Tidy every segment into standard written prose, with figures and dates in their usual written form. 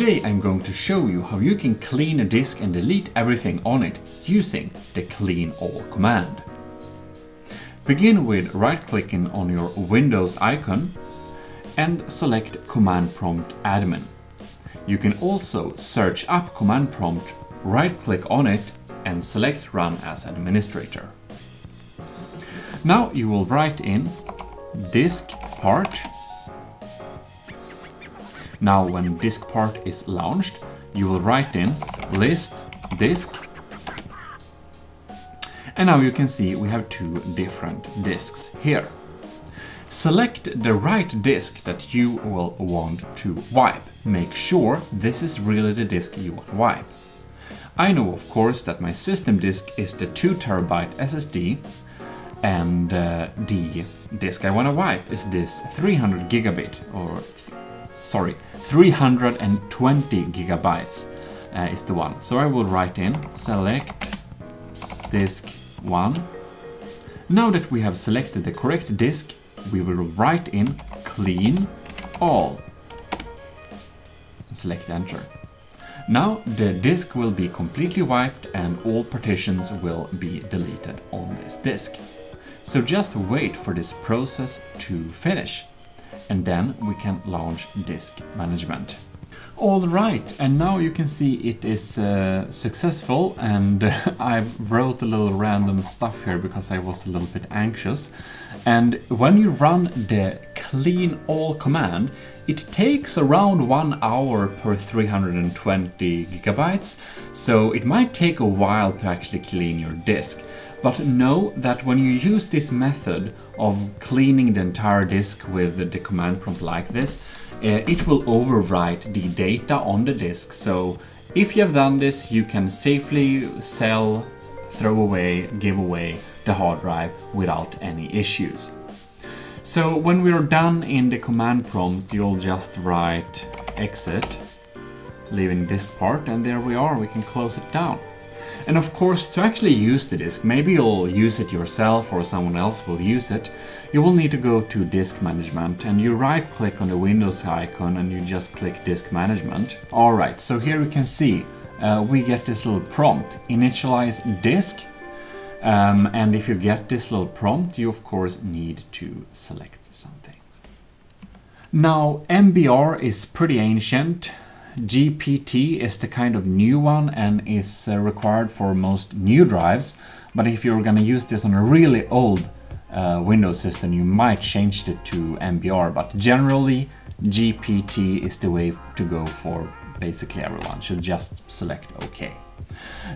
Today I'm going to show you how you can clean a disk and delete everything on it using the clean all command. Begin with right-clicking on your Windows icon and select Command Prompt Admin. You can also search up Command Prompt, right-click on it and select Run as Administrator. Now you will write in diskpart. Now when diskpart is launched, you will write in list disk. And now you can see we have two different disks here. Select the right disk that you will want to wipe. Make sure this is really the disk you want to wipe. I know, of course, that my system disk is the 2 TB SSD, and the disk I want to wipe is this 320 gigabytes is the one. So I will write in select disk 1. Now that we have selected the correct disk, we will write in clean all and select enter. Now the disk will be completely wiped and all partitions will be deleted on this disk. So just wait for this process to finish, and then we can launch Disk Management. All right, and now you can see it is successful, and I wrote a little random stuff here because I was a little bit anxious. And when you run the clean all command, it takes around 1 hour per 320 gigabytes, so it might take a while to actually clean your disk. But know that when you use this method of cleaning the entire disk with the command prompt like this, it will overwrite the data on the disk. So if you have done this, you can safely sell, throw away, give away the hard drive without any issues. So when we're done in the command prompt, you'll just write exit, leaving this part, and there we are, we can close it down. And of course, to actually use the disk, maybe you'll use it yourself or someone else will use it, you will need to go to Disk Management and you right-click on the Windows icon and you just click Disk Management. Alright, so here you can see we get this little prompt, initialize disk, and if you get this little prompt, you of course need to select something. Now, MBR is pretty ancient. GPT is the kind of new one and is required for most new drives, but if you're going to use this on a really old Windows system, you might change it to MBR, but generally GPT is the way to go for basically everyone, so just select OK.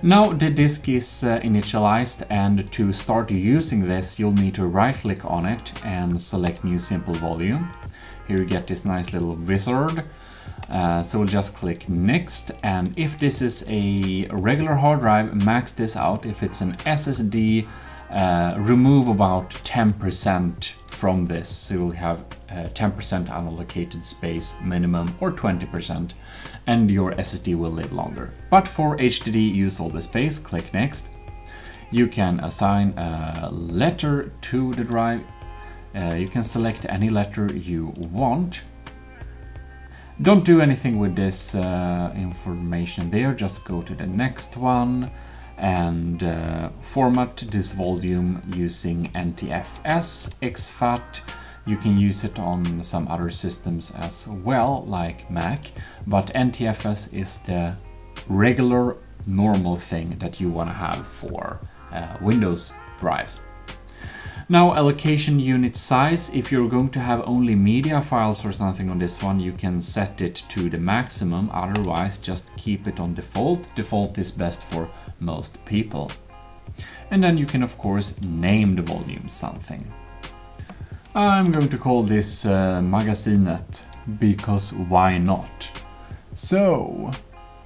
Now the disk is initialized, and to start using this you'll need to right-click on it and select New Simple Volume. Here you get this nice little wizard. So we'll just click next, and if this is a regular hard drive, max this out. If it's an SSD, remove about 10% from this, so you'll have 10% unallocated space minimum, or 20%, and your SSD will live longer. But for HDD, use all the space, click next. You can assign a letter to the drive. You can select any letter you want. Don't do anything with this information there, just go to the next one and format this volume using NTFS, exFAT. You can use it on some other systems as well, like Mac, but NTFS is the regular, normal thing that you want to have for Windows drives. Now, allocation unit size, if you're going to have only media files or something on this one, you can set it to the maximum, otherwise just keep it on default. Default is best for most people. And then you can of course name the volume something. I'm going to call this Magasinet, because why not? So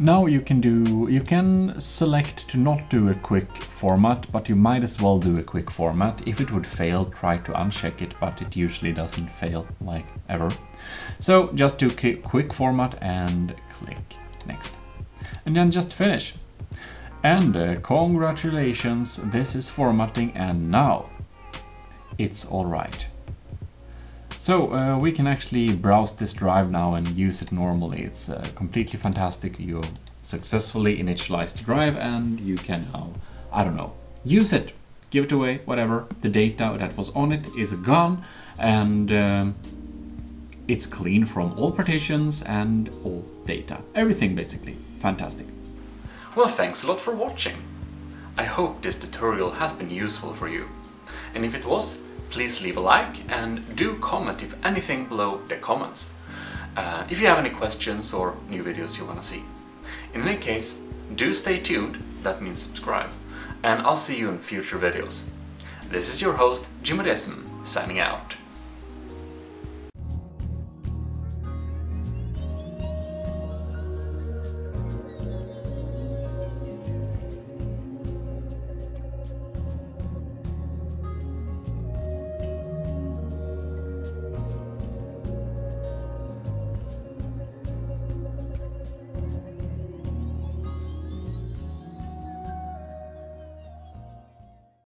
now you can select to not do a quick format, but you might as well do a quick format. If it would fail, try to uncheck it, but it usually doesn't fail, like ever. So just do quick format and click next. And then just finish. And congratulations, this is formatting, and now it's all right. So we can actually browse this drive now and use it normally. It's completely fantastic. You successfully initialized the drive and you can now, I don't know, use it, give it away, whatever. The data that was on it is gone, and it's clean from all partitions and all data. Everything basically. Fantastic. Well, thanks a lot for watching. I hope this tutorial has been useful for you. And if it was, please leave a like and do comment if anything below the comments. If you have any questions or new videos you want to see. In any case, do stay tuned, that means subscribe, and I'll see you in future videos. This is your host, Jim Odesm, signing out.